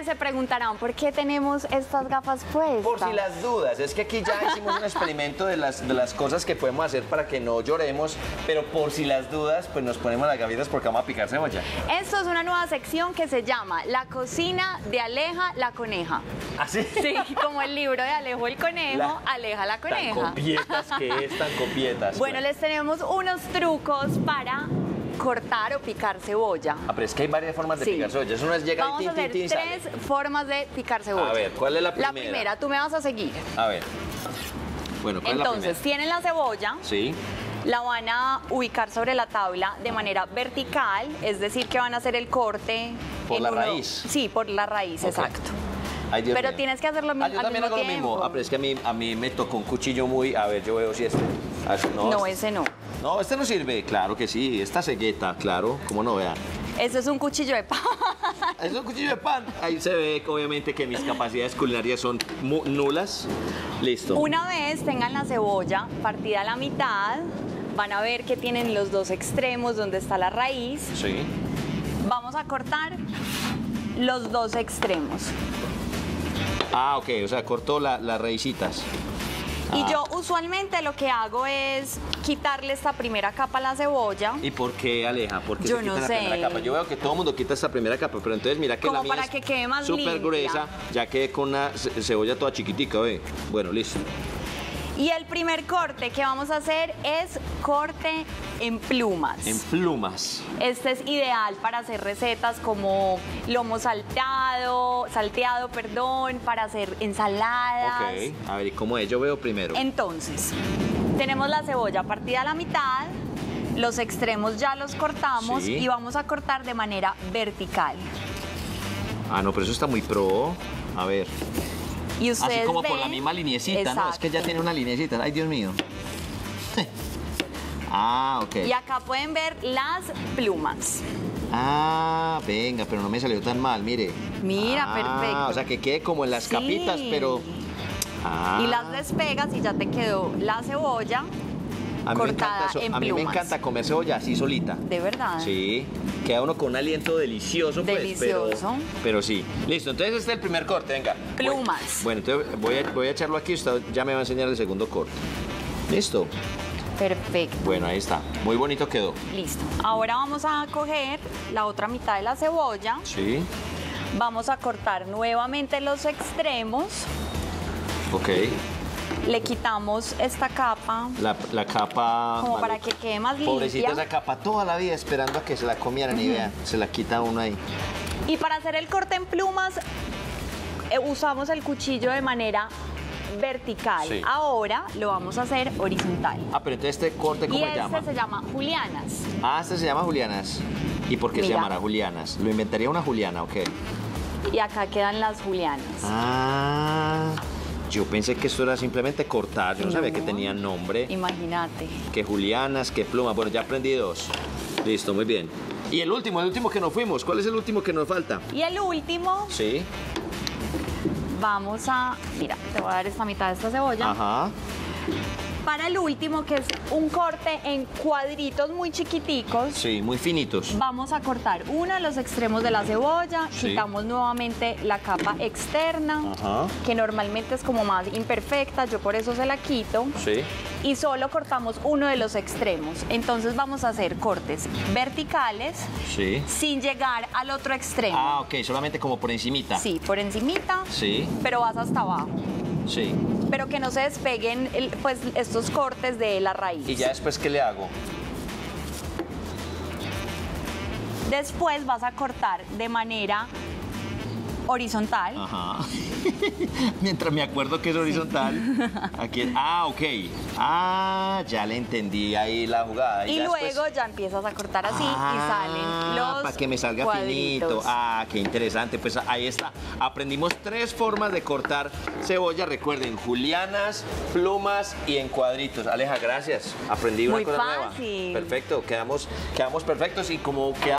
ustedes se preguntarán, ¿por qué tenemos estas gafas puestas? Por si las dudas, es que aquí ya hicimos un experimento de las cosas que podemos hacer para que no lloremos, pero por si las dudas, pues nos ponemos las gafitas porque vamos a picar cebolla. Esto es una nueva sección que se llama La cocina de Aleja la coneja. ¿Así? Sí, como el libro de Alejo el conejo, Aleja la coneja. Tan copietas que es, tan copietas. Bueno, les tenemos unos trucos para cortar o picar cebolla. Ah, pero es que hay varias formas de picar cebolla. Eso no es llegar y tin, tin, tin, sale. Vamos a hacer tres formas de picar cebolla. A ver, ¿cuál es la primera? La primera, tú me vas a seguir. A ver. Bueno, ¿cuál es la primera? Tienen la cebolla. Sí. La van a ubicar sobre la tabla de manera vertical, es decir, que van a hacer el corte. ¿Por la raíz? Sí, por la raíz, exacto. Ay, Dios mío. Tienes que hacer lo mismo. Yo también hago lo mismo. Ah, pero es que a mí me tocó un cuchillo muy... A ver, yo veo si este... No, ese no. No, este no sirve. Claro que sí. Esta cegueta, claro. ¿Cómo no? Vea. Eso es un cuchillo de pan. ¿Es un cuchillo de pan? Ahí se ve, obviamente, que mis capacidades culinarias son nulas. Listo. Una vez tengan la cebolla partida a la mitad, van a ver que tienen los dos extremos donde está la raíz. Sí. Vamos a cortar los dos extremos. Ah, ok, o sea, corto las raícitas. Y yo usualmente lo que hago es quitarle esta primera capa a la cebolla. ¿Y por qué, Aleja? Porque yo no sé. Primera capa. Yo veo que todo el mundo quita esta primera capa, pero entonces mira que la mía para que quede más súper gruesa, ya quedé con una cebolla toda chiquitica, ¿ve? Bueno, listo. Y el primer corte que vamos a hacer es corte en plumas. En plumas. Este es ideal para hacer recetas como lomo salteado, para hacer ensaladas. Ok, a ver, ¿y cómo es? Yo veo primero. Entonces, tenemos la cebolla partida a la mitad, los extremos ya los cortamos y vamos a cortar de manera vertical. Ah, no, pero eso está muy pro. A ver... Y así como por la misma liniecita, ¿no? Es que ya tiene una liniecita. Ay, Dios mío. Ah, ok. Y acá pueden ver las plumas. Ah, venga, pero no me salió tan mal, mire. Mira, perfecto. O sea, que quede como en las capitas, pero... Y las despegas y ya te quedó la cebolla cortada en plumas. A mí me encanta comer cebolla así solita. ¿De verdad? Sí. Queda uno con un aliento delicioso, pues. Delicioso. Pero sí. Listo, entonces este es el primer corte, venga. Plumas. Bueno, entonces voy a echarlo aquí, usted ya me va a enseñar el segundo corte. ¿Listo? Perfecto. Bueno, ahí está. Muy bonito quedó. Listo. Ahora vamos a coger la otra mitad de la cebolla. Sí. Vamos a cortar nuevamente los extremos. Ok. Le quitamos esta capa. La capa... Como para que quede más limpia. Pobrecita esa capa, toda la vida esperando a que se la comieran y vean, se la quita uno ahí. Y para hacer el corte en plumas, usamos el cuchillo de manera vertical. Sí. Ahora lo vamos a hacer horizontal. Ah, pero entonces este corte, ¿cómo se llama? Este se llama julianas. Ah, este se llama julianas. ¿Y por qué se llamará julianas? ¿Lo inventaría una juliana o qué? Y acá quedan las julianas. Ah... Yo pensé que esto era simplemente cortar, yo no sabía que tenía nombre. Imagínate. Que julianas, que plumas. Bueno, ya aprendí dos. Listo, muy bien. Y el último que nos fuimos. ¿Cuál es el último que nos falta? Y el último... Sí. Vamos a... Mira, te voy a dar esta mitad de esta cebolla. Ajá. Para el último, que es un corte en cuadritos muy chiquiticos. Sí, muy finitos. Vamos a cortar uno de los extremos de la cebolla, quitamos nuevamente la capa externa, que normalmente es como más imperfecta, yo por eso se la quito. Sí. Y solo cortamos uno de los extremos. Entonces vamos a hacer cortes verticales sin llegar al otro extremo. Ah, ok, solamente como por encimita. Sí, por encimita, pero vas hasta abajo. Sí. Pero que no se despeguen pues estos cortes de la raíz. ¿Y ya después qué le hago? Después vas a cortar de manera horizontal. Ajá. Mientras me acuerdo que es horizontal. Aquí. Ah, ok. Ah, ya le entendí ahí la jugada. Y ya luego después... ya empiezas a cortar así y salen los para que me salga cuadritos. Finito. Ah, qué interesante. Pues ahí está. Aprendimos tres formas de cortar cebolla. Recuerden, julianas, plumas y en cuadritos. Aleja, gracias. Aprendí una cosa nueva. Muy fácil. Perfecto. Quedamos perfectos y como quedamos.